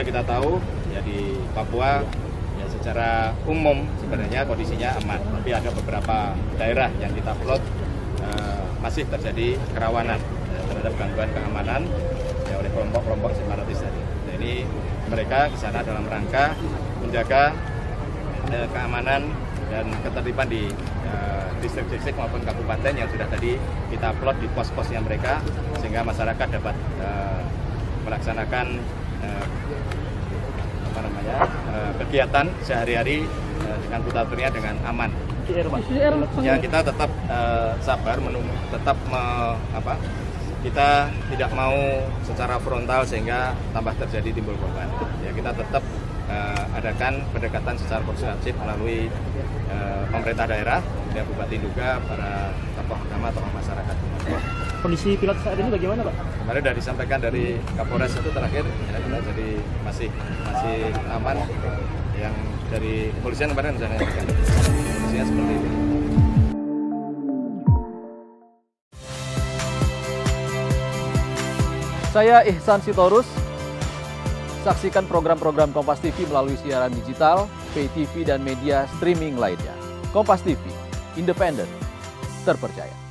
Kita tahu ya di Papua ya secara umum sebenarnya kondisinya aman, tapi ada beberapa daerah yang kita plot masih terjadi kerawanan terhadap gangguan keamanan ya, oleh kelompok-kelompok separatis tadi. Jadi mereka di sana dalam rangka menjaga keamanan dan ketertiban di distrik-distrik maupun kabupaten yang sudah tadi kita plot di pos-posnya mereka, sehingga masyarakat dapat melaksanakan kegiatan sehari-hari dengan putarnya dengan aman. Ya kita tetap sabar menunggu, tetap kita tidak mau secara frontal sehingga tambah terjadi timbul korban. Ya kita tetap adakan pendekatan secara persuasif melalui pemerintah daerah, ya Bupati juga, para tokoh agama, tokoh masyarakat. Kondisi pilot saat ini bagaimana, Pak? Kemarin sudah disampaikan dari Kapolres itu terakhir, jadi masih aman. Yang dari kepolisian kemarin sudah disampaikan. Kondisinya seperti itu. Saya Ihsan Sitorus. Saksikan program-program Kompas TV melalui siaran digital, pay TV, dan media streaming lainnya. Kompas TV, independen, terpercaya.